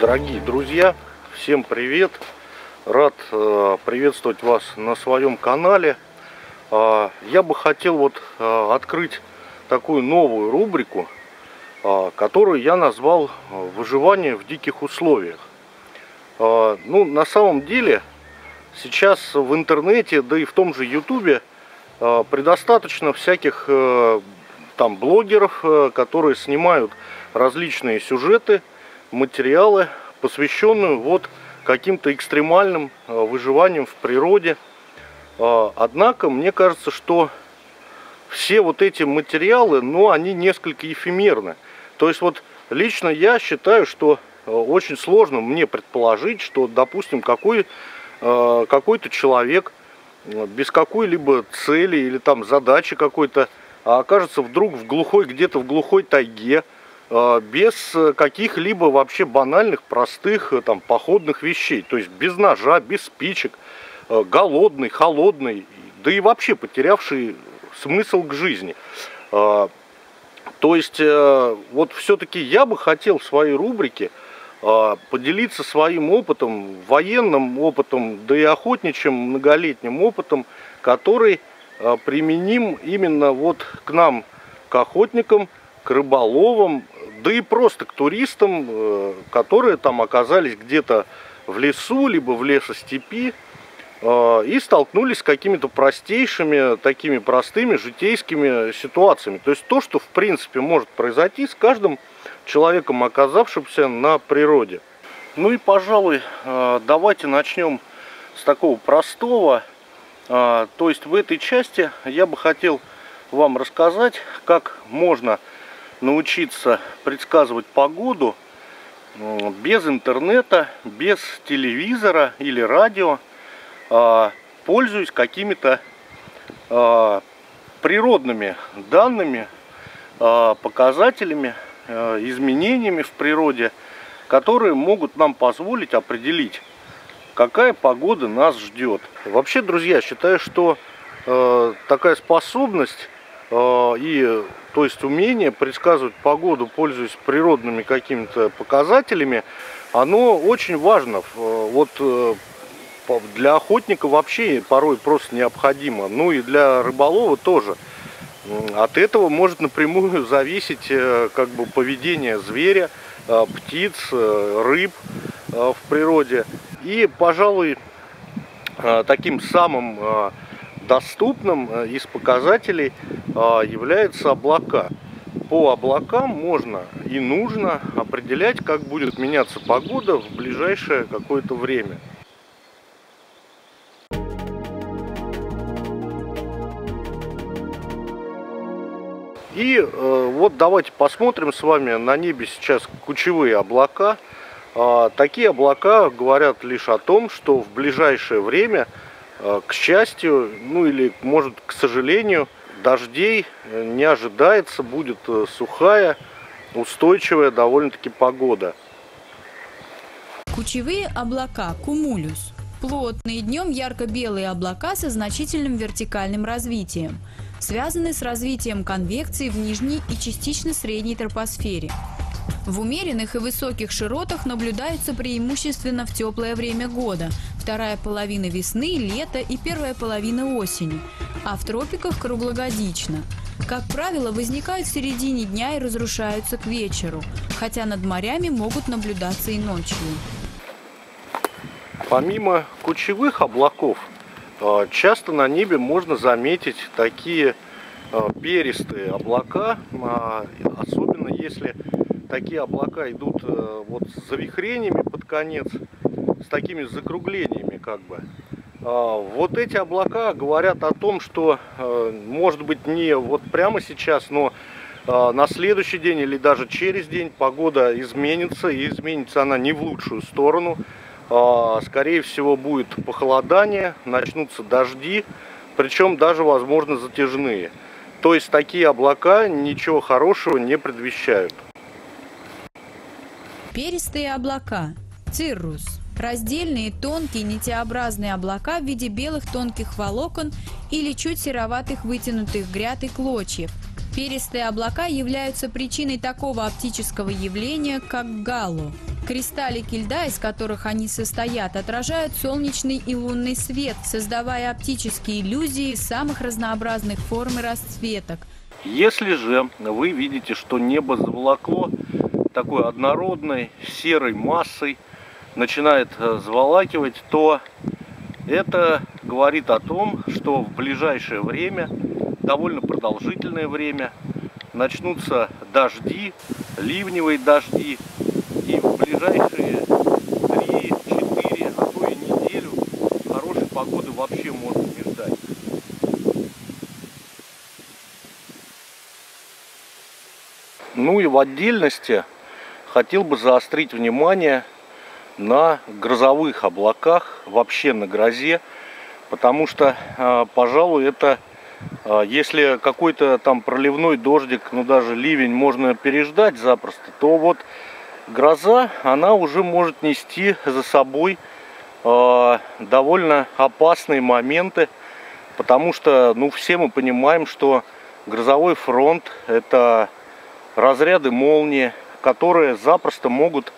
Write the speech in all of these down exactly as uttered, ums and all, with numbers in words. Дорогие друзья, всем привет! Рад э, приветствовать вас на своем канале. Э, я бы хотел вот э, открыть такую новую рубрику, э, которую я назвал «Выживание в диких условиях». Э, ну, на самом деле, сейчас в интернете, да и в том же Ютубе э, предостаточно всяких э, там блогеров, э, которые снимают различные сюжеты, материалы, посвященные вот каким-то экстремальным выживаниям в природе. Однако, мне кажется, что все вот эти материалы, ну, они несколько эфемерны. То есть, вот лично я считаю, что очень сложно мне предположить, что, допустим, какой, какой-то человек без какой-либо цели или там задачи какой-то окажется вдруг в глухой, где-то в глухой тайге, без каких-либо вообще банальных, простых, там, походных вещей. То есть без ножа, без спичек, голодный, холодный, да и вообще потерявший смысл к жизни. То есть вот все-таки я бы хотел в своей рубрике поделиться своим опытом, военным опытом, да и охотничьим многолетним опытом, который применим именно вот к нам, к охотникам, к рыболовам, да и просто к туристам, которые там оказались где-то в лесу, либо в лесостепи, и столкнулись с какими-то простейшими, такими простыми житейскими ситуациями. То есть то, что в принципе может произойти с каждым человеком, оказавшимся на природе. Ну и, пожалуй, давайте начнем с такого простого. То есть в этой части я бы хотел вам рассказать, как можно научиться предсказывать погоду без интернета, без телевизора или радио, пользуясь какими-то природными данными, показателями, изменениями в природе, которые могут нам позволить определить, какая погода нас ждет. Вообще, друзья, считаю, что такая способность и, то есть, умение предсказывать погоду, пользуясь природными какими-то показателями, оно очень важно. Вот для охотника вообще порой просто необходимо, ну и для рыболова тоже. От этого может напрямую зависеть как бы поведение зверя, птиц, рыб в природе. И, пожалуй, таким самым доступным из показателей являются облака. По облакам можно и нужно определять, как будет меняться погода в ближайшее какое-то время. И вот давайте посмотрим с вами на небе сейчас кучевые облака. Такие облака говорят лишь о том, что в ближайшее время, к счастью, ну или, может, к сожалению, дождей не ожидается, будет сухая, устойчивая довольно-таки погода. Кучевые облака, кумулюс. Плотные днем ярко-белые облака со значительным вертикальным развитием, связаны с развитием конвекции в нижней и частично средней тропосфере. В умеренных и высоких широтах наблюдаются преимущественно в теплое время года, вторая половина весны, лето и первая половина осени, а в тропиках круглогодично. Как правило, возникают в середине дня и разрушаются к вечеру, хотя над морями могут наблюдаться и ночью. Помимо кучевых облаков, часто на небе можно заметить такие перистые облака, особенно если такие облака идут вот с завихрениями под конец, с такими закруглениями как бы. Вот эти облака говорят о том, что, может быть, не вот прямо сейчас, но на следующий день или даже через день погода изменится, и изменится она не в лучшую сторону. Скорее всего, будет похолодание, начнутся дожди, причем даже, возможно, затяжные. То есть такие облака ничего хорошего не предвещают. Перистые облака. Циррус. Раздельные, тонкие, нитеобразные облака в виде белых тонких волокон или чуть сероватых вытянутых гряд и клочьев. Перистые облака являются причиной такого оптического явления, как галло. Кристаллики льда, из которых они состоят, отражают солнечный и лунный свет, создавая оптические иллюзии самых разнообразных форм и расцветок. Если же вы видите, что небо заволокло такой однородной серой массой, начинает заволакивать, то это говорит о том, что в ближайшее время, довольно продолжительное время, начнутся дожди, ливневые дожди, и в ближайшие три-четыре, а то и неделю хорошей погоды вообще можно не ждать. Ну и в отдельности хотел бы заострить внимание на грозовых облаках, вообще на грозе, потому что, пожалуй, это, если какой-то там проливной дождик, ну даже ливень можно переждать запросто, то вот гроза, она уже может нести за собой довольно опасные моменты, потому что, ну, все мы понимаем, что грозовой фронт – это разряды молнии, которые запросто могут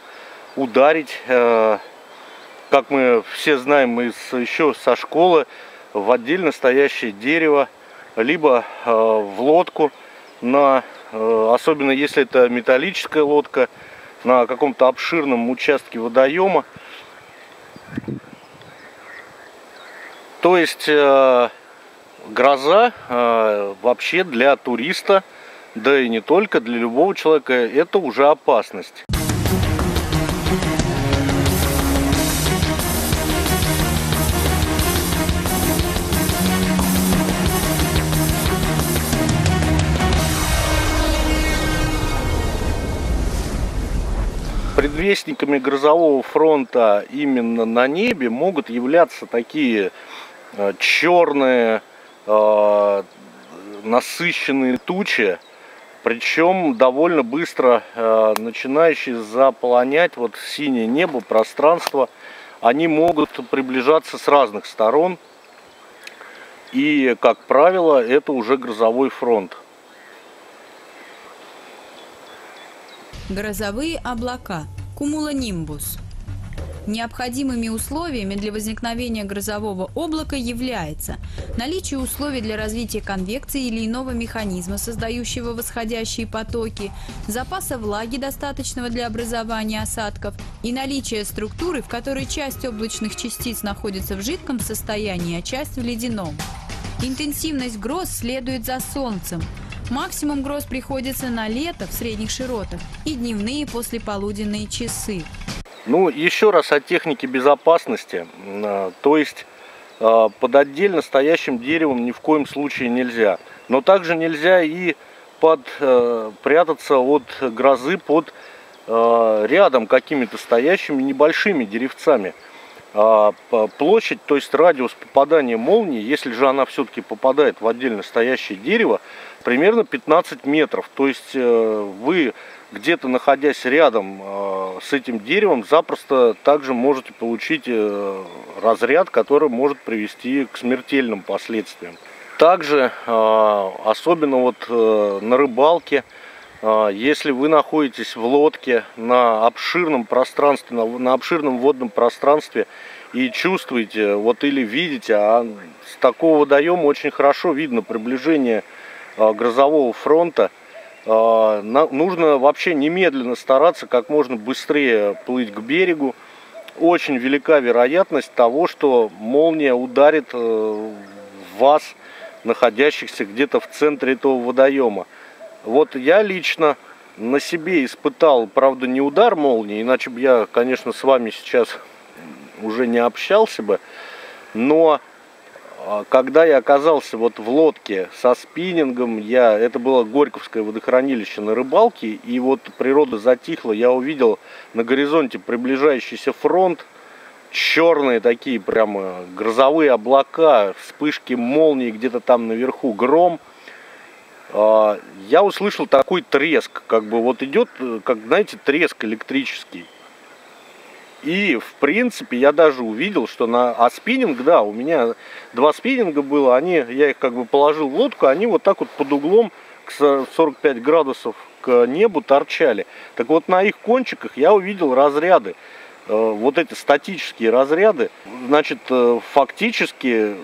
ударить, как мы все знаем из, еще со школы, в отдельно стоящее дерево, либо в лодку, на, особенно если это металлическая лодка, на каком-то обширном участке водоема. То есть гроза вообще для туриста, да и не только, для любого человека это уже опасность. Предвестниками грозового фронта именно на небе могут являться такие черные, насыщенные тучи, причем довольно быстро э, начинающие заполонять вот синее небо, пространство. Они могут приближаться с разных сторон. И, как правило, это уже грозовой фронт. Грозовые облака. Кумулонимбус. Необходимыми условиями для возникновения грозового облака является наличие условий для развития конвекции или иного механизма, создающего восходящие потоки, запаса влаги, достаточного для образования осадков, и наличие структуры, в которой часть облачных частиц находится в жидком состоянии, а часть в ледяном. Интенсивность гроз следует за солнцем. Максимум гроз приходится на лето в средних широтах и дневные послеполуденные часы. Ну, еще раз о технике безопасности, то есть под отдельно стоящим деревом ни в коем случае нельзя. Но также нельзя и под, прятаться от грозы под рядом какими-то стоящими небольшими деревцами. площадь, то есть радиус попадания молнии, если же она все-таки попадает в отдельно стоящее дерево, примерно пятнадцать метров. То есть вы, где-то находясь рядом с этим деревом, запросто также можете получить разряд, который может привести к смертельным последствиям. Также, особенно вот на рыбалке, если вы находитесь в лодке на обширном пространстве, на обширном водном пространстве и чувствуете, вот или видите, а с такого водоема очень хорошо видно приближение грозового фронта, нужно вообще немедленно стараться как можно быстрее плыть к берегу. Очень велика вероятность того, что молния ударит в вас, находящихся где-то в центре этого водоема. Вот я лично на себе испытал, правда, не удар молнии, иначе бы я, конечно, с вами сейчас уже не общался бы, но когда я оказался вот в лодке со спиннингом, я, это было Горьковское водохранилище на рыбалке, и вот природа затихла, я увидел на горизонте приближающийся фронт, черные такие прямо грозовые облака, вспышки молнии где-то там наверху, гром. Я услышал такой треск, как бы вот идет, как, знаете, треск электрический. И, в принципе, я даже увидел, что на... А спиннинг, да, у меня два спиннинга было, они, я их как бы положил в лодку, они вот так вот под углом к сорок пять градусов к небу торчали. Так вот на их кончиках я увидел разряды, вот эти статические разряды. Значит, фактически...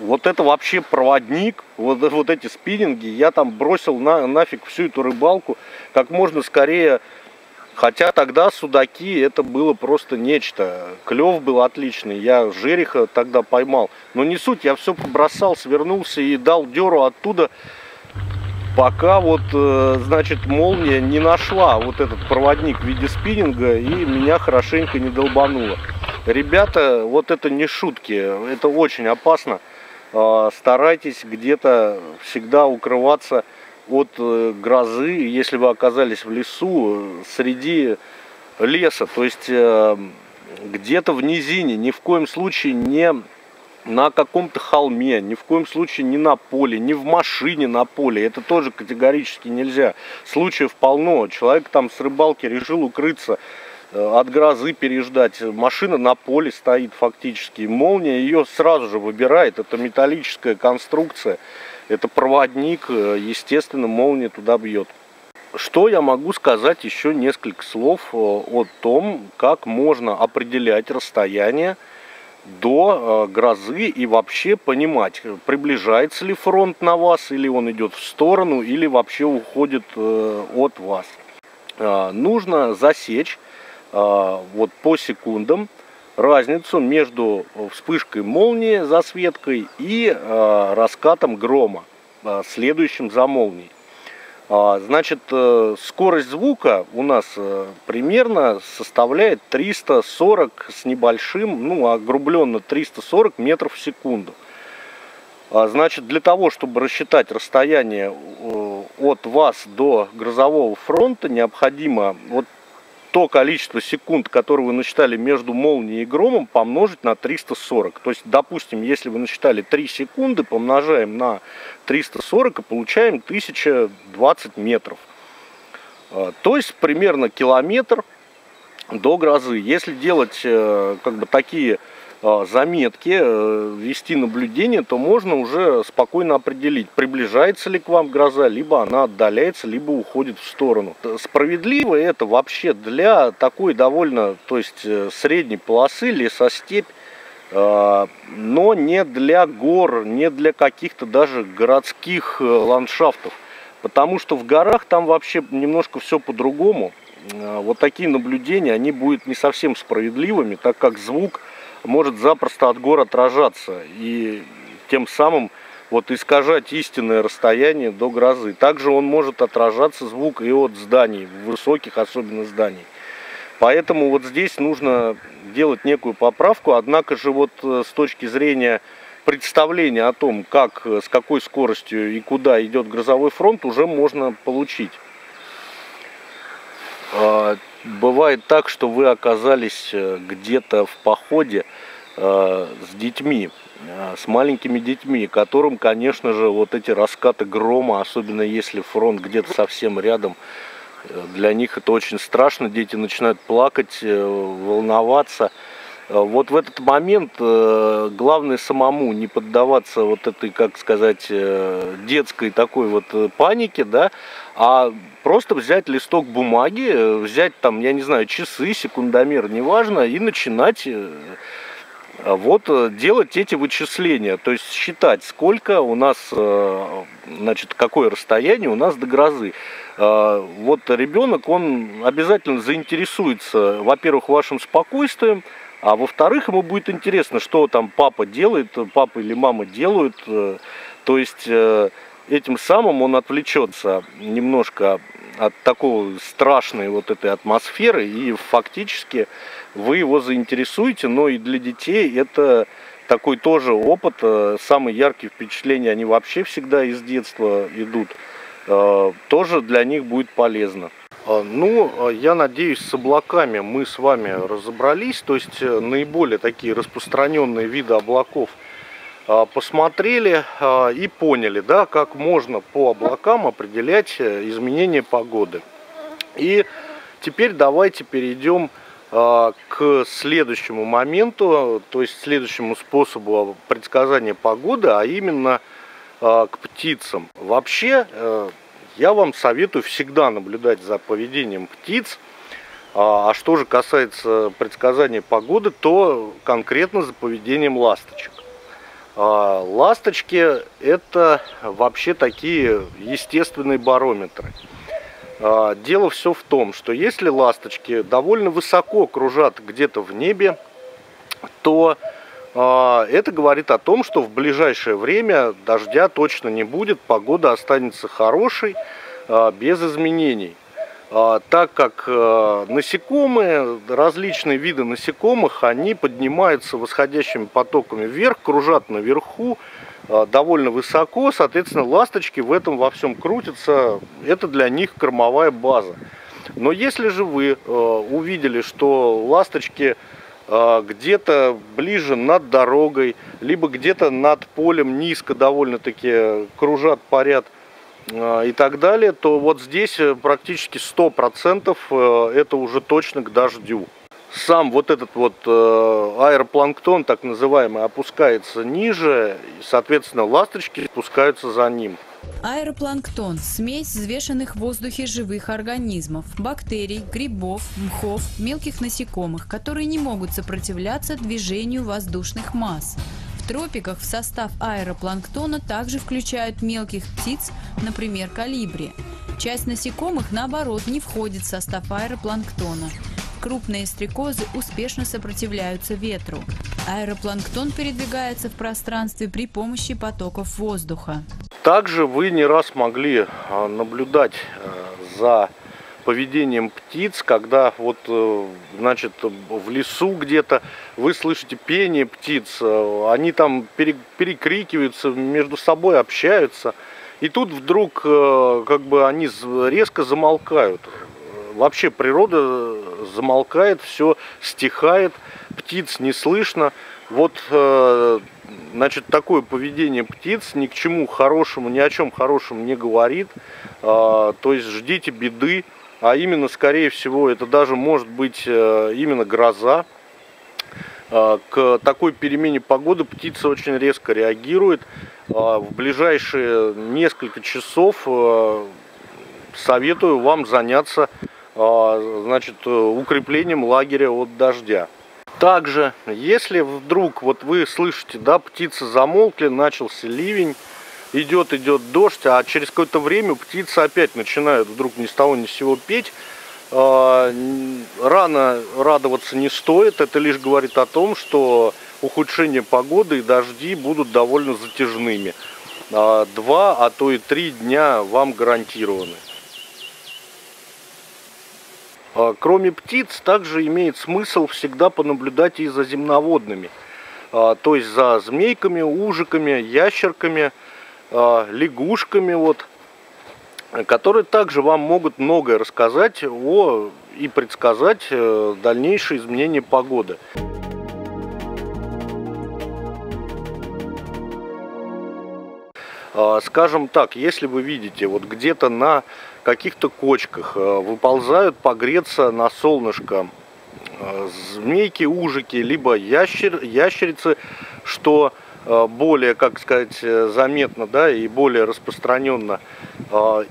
Вот это вообще проводник, вот, вот эти спиннинги, я там бросил на, нафиг всю эту рыбалку как можно скорее. Хотя тогда судаки, это было просто нечто. Клев был отличный, я жереха тогда поймал. Но не суть, я все побросал, свернулся и дал деру оттуда, пока вот, значит, молния не нашла вот этот проводник в виде спиннинга и меня хорошенько не долбануло. Ребята, вот это не шутки, это очень опасно. Старайтесь где-то всегда укрываться от грозы, если вы оказались в лесу, среди леса, то есть где-то в низине, ни в коем случае не на каком-то холме, ни в коем случае не на поле, не в машине на поле, это тоже категорически нельзя. Случаев полно, человек там с рыбалки решил укрыться, от грозы переждать. Машина на поле стоит фактически. Молния ее сразу же выбирает. Это металлическая конструкция. Это проводник. Естественно, молния туда бьет. Что я могу сказать? Еще несколько слов о том, как можно определять расстояние до грозы и вообще понимать, приближается ли фронт на вас, или он идет в сторону, или вообще уходит от вас. Нужно засечь вот по секундам разницу между вспышкой молнии, засветкой и э, раскатом грома, следующим за молнией. Значит, скорость звука у нас примерно составляет триста сорок с небольшим, ну, огрубленно триста сорок метров в секунду. Значит, для того, чтобы рассчитать расстояние от вас до грозового фронта, необходимо вот то количество секунд, которое вы насчитали между молнией и громом, помножить на триста сорок. То есть, допустим, если вы насчитали три секунды, помножаем на триста сорок и получаем тысяча двадцать метров. То есть, примерно километр до грозы. Если делать как бы такие заметки, вести наблюдение, то можно уже спокойно определить, приближается ли к вам гроза, либо она отдаляется, либо уходит в сторону. Справедливо это вообще для такой довольно, то есть средней полосы, лесостепь, но не для гор, не для каких-то даже городских ландшафтов, потому что в горах там вообще немножко все по-другому. Вот такие наблюдения, они будут не совсем справедливыми, так как звук может запросто от гор отражаться и тем самым вот искажать истинное расстояние до грозы. Также он может отражаться звук и от зданий, высоких особенно зданий. Поэтому вот здесь нужно делать некую поправку. Однако же вот с точки зрения представления о том, как, с какой скоростью и куда идет грозовой фронт, уже можно получить. бывает так, что вы оказались где-то в походе э, с детьми, э, с маленькими детьми, которым, конечно же, вот эти раскаты грома, особенно если фронт где-то совсем рядом, для них это очень страшно, дети начинают плакать, э, волноваться. Вот в этот момент главное самому не поддаваться вот этой, как сказать, детской такой вот панике, да, а просто взять листок бумаги, взять там, я не знаю, часы, секундомер, неважно, и начинать вот делать эти вычисления, то есть считать, сколько у нас, значит, какое расстояние у нас до грозы. Вот ребенок, он обязательно заинтересуется, во-первых, вашим спокойствием, а во-вторых, ему будет интересно, что там папа делает, папа или мама делают. То есть этим самым он отвлечется немножко от такой страшной вот этой атмосферы, и фактически вы его заинтересуете, но и для детей это такой тоже опыт. Самые яркие впечатления, они вообще всегда из детства идут, тоже для них будет полезно. Ну, я надеюсь, с облаками мы с вами разобрались, то есть наиболее такие распространенные виды облаков посмотрели и поняли, да, как можно по облакам определять изменения погоды. И теперь давайте перейдем к следующему моменту, то есть следующему способу предсказания погоды, а именно к птицам. Вообще, я вам советую всегда наблюдать за поведением птиц. А что же касается предсказания погоды, то конкретно за поведением ласточек. Ласточки — это вообще такие естественные барометры. Дело все в том, что если ласточки довольно высоко кружат где-то в небе, то это говорит о том, что в ближайшее время дождя точно не будет, погода останется хорошей, без изменений. Так как насекомые, различные виды насекомых, они поднимаются восходящими потоками вверх, кружат наверху довольно высоко, соответственно, ласточки в этом во всем крутятся, это для них кормовая база. Но если же вы увидели, что ласточки где-то ближе над дорогой, либо где-то над полем низко довольно-таки кружат, парят и так далее, то вот здесь практически сто процентов это уже точно к дождю. Сам вот этот вот аэропланктон, так называемый, опускается ниже, и, соответственно, ласточки спускаются за ним. Аэропланктон – смесь взвешенных в воздухе живых организмов, бактерий, грибов, мхов, мелких насекомых, которые не могут сопротивляться движению воздушных масс. В тропиках в состав аэропланктона также включают мелких птиц, например, колибри. Часть насекомых, наоборот, не входит в состав аэропланктона. Крупные стрекозы успешно сопротивляются ветру. Аэропланктон передвигается в пространстве при помощи потоков воздуха. Также вы не раз могли наблюдать за поведением птиц, когда вот, значит, в лесу где-то вы слышите пение птиц, они там перекрикиваются, между собой общаются, и тут вдруг как бы они резко замолкают. Вообще природа замолкает, все стихает, птиц не слышно. Вот, значит, такое поведение птиц ни к чему хорошему, ни о чем хорошем не говорит. То есть ждите беды, а именно, скорее всего, это даже может быть именно гроза. К такой перемене погоды птица очень резко реагирует. В ближайшие несколько часов советую вам заняться, значит, укреплением лагеря от дождя. Также, если вдруг вот вы слышите, да, птицы замолкли, начался ливень, идет, идет дождь, а через какое-то время птицы опять начинают вдруг ни с того ни с сего петь, рано радоваться не стоит, это лишь говорит о том, что ухудшение погоды и дожди будут довольно затяжными. Два, а то и три дня вам гарантированы. Кроме птиц, также имеет смысл всегда понаблюдать и за земноводными, то есть за змейками, ужиками, ящерками, лягушками. Вот. которые также вам могут многое рассказать о и предсказать дальнейшие изменения погоды. Скажем так, если вы видите, вот где-то на каких-то кочках выползают погреться на солнышко змейки, ужики, либо ящер, ящерицы, что более, как сказать, заметно, да, и более распространенно.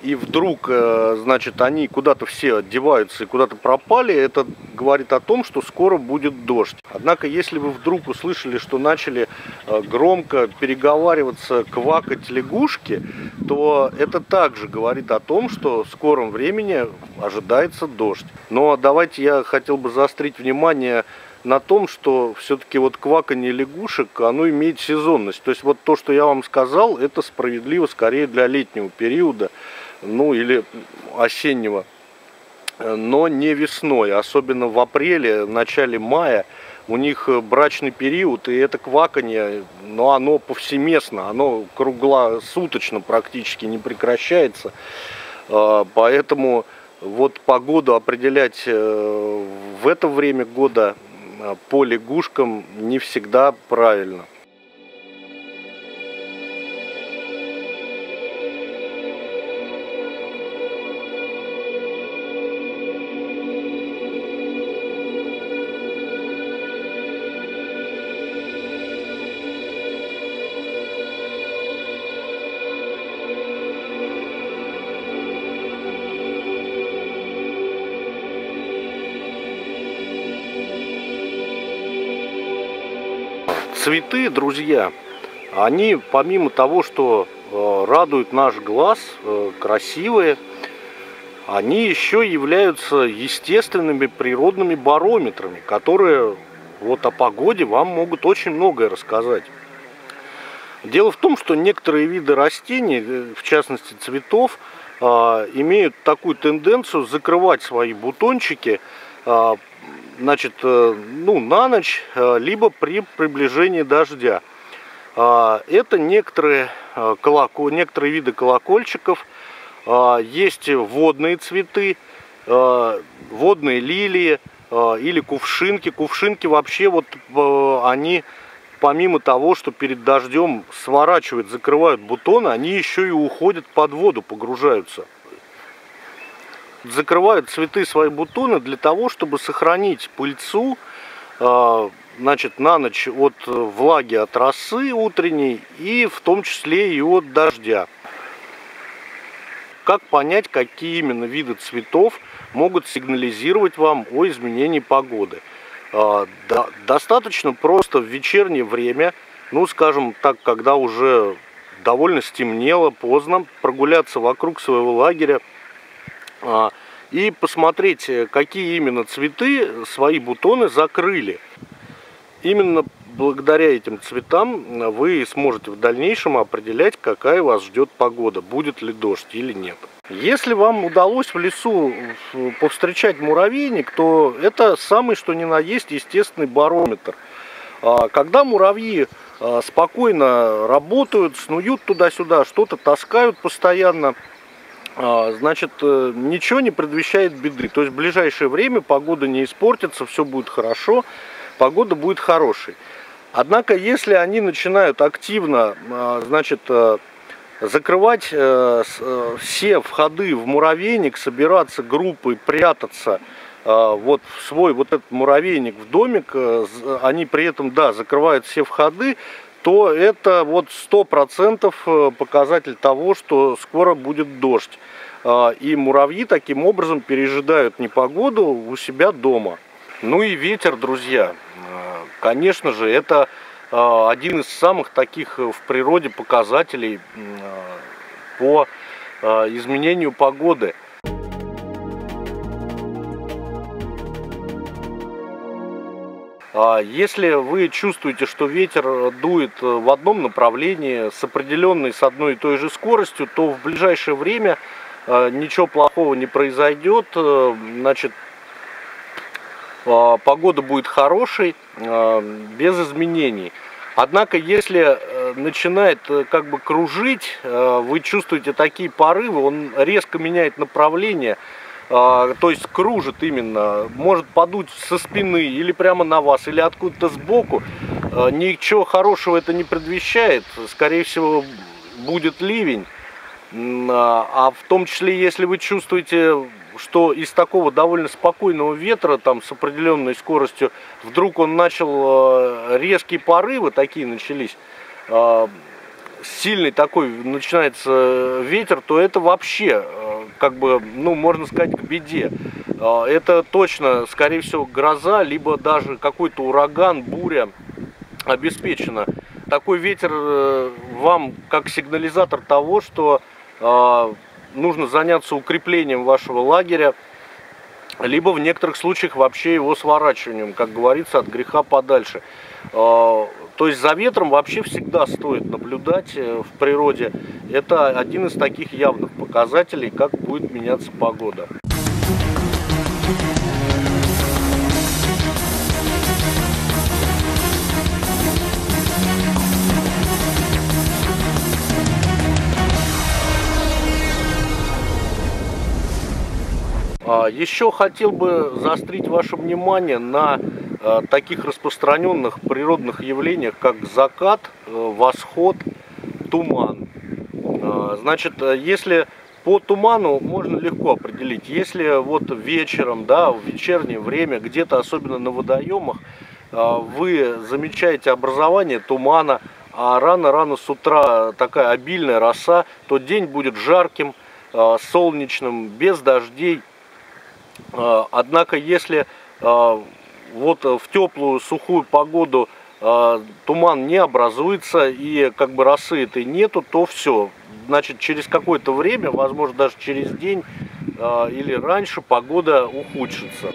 И вдруг, значит, они куда-то все одеваются и куда-то пропали. Это говорит о том, что скоро будет дождь. Однако, если вы вдруг услышали, что начали громко переговариваться, квакать лягушки, то это также говорит о том, что в скором времени ожидается дождь. Но давайте я хотел бы заострить внимание на том, что все-таки вот кваканье лягушек, оно имеет сезонность. То есть вот то, что я вам сказал, это справедливо скорее для летнего периода, ну или осеннего, но не весной. Особенно в апреле, в начале мая у них брачный период, и это кваканье, но оно повсеместно, оно круглосуточно практически не прекращается. Поэтому вот погоду определять в это время года по лягушкам не всегда правильно. Цветы, друзья, они помимо того, что радуют наш глаз, красивые, они еще являются естественными природными барометрами, которые вот о погоде вам могут очень многое рассказать. Дело в том, что некоторые виды растений, в частности цветов, имеют такую тенденцию закрывать свои бутончики, значит, ну, на ночь, либо при приближении дождя. Это некоторые, колоко... некоторые виды колокольчиков. Есть водные цветы, водные лилии или кувшинки. Кувшинки вообще, вот они, помимо того, что перед дождем сворачивают, закрывают бутоны, они еще и уходят под воду, погружаются. Закрывают цветы свои бутоны для того, чтобы сохранить пыльцу, значит, на ночь от влаги, от росы утренней и в том числе и от дождя. Как понять, какие именно виды цветов могут сигнализировать вам о изменении погоды? Достаточно просто в вечернее время, ну, скажем так, когда уже довольно стемнело, поздно, прогуляться вокруг своего лагеря и посмотреть, какие именно цветы свои бутоны закрыли. Именно благодаря этим цветам вы сможете в дальнейшем определять, какая вас ждет погода, будет ли дождь или нет. Если вам удалось в лесу повстречать муравейник, то это самый что ни на есть естественный барометр. Когда муравьи спокойно работают, снуют туда-сюда, что-то таскают постоянно, значит, ничего не предвещает беды. То есть в ближайшее время погода не испортится, все будет хорошо, погода будет хорошей. Однако, если они начинают активно, значит, закрывать все входы в муравейник, собираться группой, прятаться вот в свой вот этот муравейник, в домик, они при этом, да, закрывают все входы, то это вот сто процентов показатель того, что скоро будет дождь. И муравьи таким образом пережидают непогоду у себя дома. Ну и ветер, друзья. Конечно же, это один из самых таких в природе показателей по изменению погоды. Если вы чувствуете, что ветер дует в одном направлении с определенной, с одной и той же скоростью, то в ближайшее время ничего плохого не произойдет. Значит, погода будет хорошей, без изменений. Однако, если начинает как бы кружить, вы чувствуете такие порывы, он резко меняет направление, то есть кружит именно, может подуть со спины или прямо на вас, или откуда-то сбоку. Ничего хорошего это не предвещает, скорее всего будет ливень, а в том числе, если вы чувствуете, что из такого довольно спокойного ветра, там с определенной скоростью, вдруг он начал резкие порывы, такие начались, сильный такой начинается ветер, то это вообще, как бы, ну, можно сказать, к беде. Это точно, скорее всего, гроза, либо даже какой-то ураган, буря обеспечена. Такой ветер вам как сигнализатор того, что нужно заняться укреплением вашего лагеря, либо в некоторых случаях вообще его сворачиванием, как говорится, от греха подальше. То есть за ветром вообще всегда стоит наблюдать в природе. Это один из таких явных показателей, как будет меняться погода. Еще хотел бы заострить ваше внимание на таких распространенных природных явлениях, как закат, восход, туман. Значит, если по туману можно легко определить, если вот вечером, да, в вечернее время, где-то особенно на водоемах, вы замечаете образование тумана, а рано-рано с утра такая обильная роса, то день будет жарким, солнечным, без дождей. Однако, если вот в теплую, сухую погоду туман не образуется и как бы росы этой нету, то все. Значит, через какое-то время, возможно, даже через день или раньше, погода ухудшится.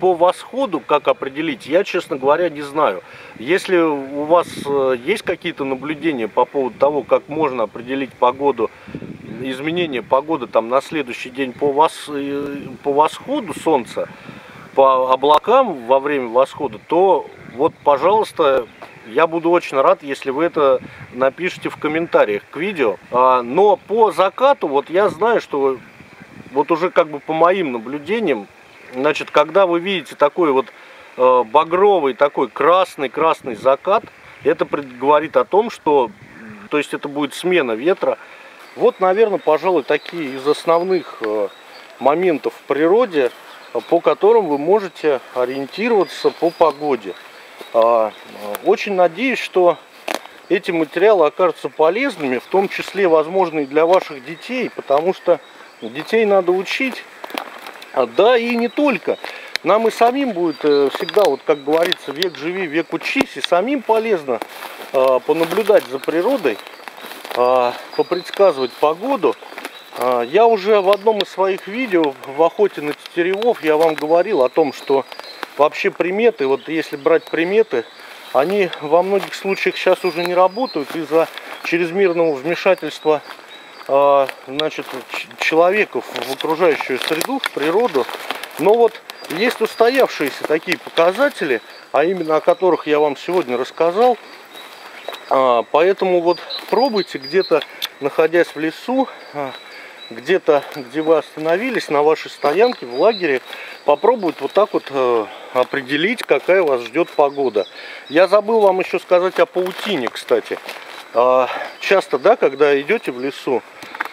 По восходу, как определить, я, честно говоря, не знаю. Если у вас есть какие-то наблюдения по поводу того, как можно определить погоду, изменение погоды там на следующий день по, вос... по восходу солнца, по облакам во время восхода, то вот, пожалуйста, я буду очень рад, если вы это напишите в комментариях к видео. Но по закату, вот я знаю, что вот уже как бы по моим наблюдениям, значит, когда вы видите такой вот э, багровый, такой красный-красный закат, это говорит о том, что, то есть, это будет смена ветра. Вот, наверное, пожалуй, такие из основных э, моментов в природе, по которым вы можете ориентироваться по погоде. Э, очень надеюсь, что эти материалы окажутся полезными, в том числе, возможно, и для ваших детей, потому что детей надо учить. Да и не только. Нам и самим будет всегда, вот как говорится, век живи, век учись. И самим полезно э, понаблюдать за природой, э, попредсказывать погоду. Э, я уже в одном из своих видео в охоте на тетеревов я вам говорил о том, что вообще приметы, вот если брать приметы, они во многих случаях сейчас уже не работают из-за чрезмерного вмешательства значит, человеков в окружающую среду, в природу. Но вот есть устоявшиеся такие показатели, а именно о которых я вам сегодня рассказал. Поэтому вот пробуйте где-то, находясь в лесу, где-то, где вы остановились, на вашей стоянке, в лагере, попробовать вот так вот определить, какая вас ждет погода. Я забыл вам еще сказать о паутине, кстати. Часто, да, когда идете в лесу,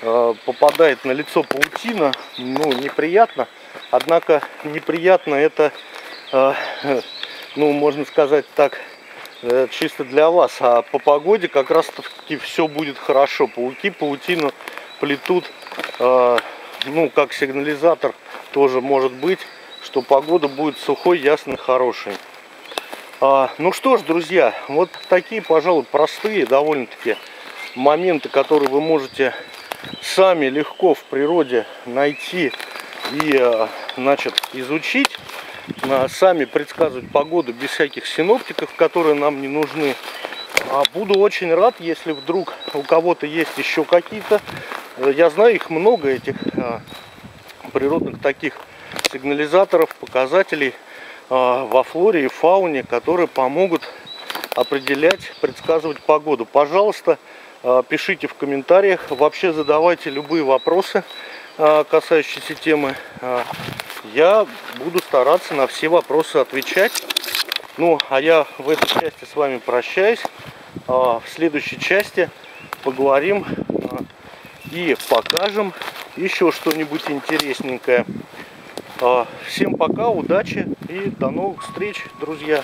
попадает на лицо паутина, ну, неприятно. Однако неприятно это, ну, можно сказать так, чисто для вас. А по погоде как раз-таки все будет хорошо. Пауки паутину плетут, ну, как сигнализатор тоже может быть, что погода будет сухой, ясной, хорошей. Ну что ж, друзья, вот такие, пожалуй, простые довольно-таки моменты, которые вы можете сами легко в природе найти и, значит, изучить. Сами предсказывать погоду без всяких синоптиков, которые нам не нужны. Буду очень рад, если вдруг у кого-то есть еще какие-то. Я знаю, их много, этих природных таких сигнализаторов, показателей во флоре и фауне, которые помогут определять, предсказывать погоду. Пожалуйста, пишите в комментариях, вообще задавайте любые вопросы, касающиеся темы. Я буду стараться на все вопросы отвечать. Ну, а я в этой части с вами прощаюсь. В следующей части поговорим и покажем еще что-нибудь интересненькое. Всем пока, удачи и до новых встреч, друзья!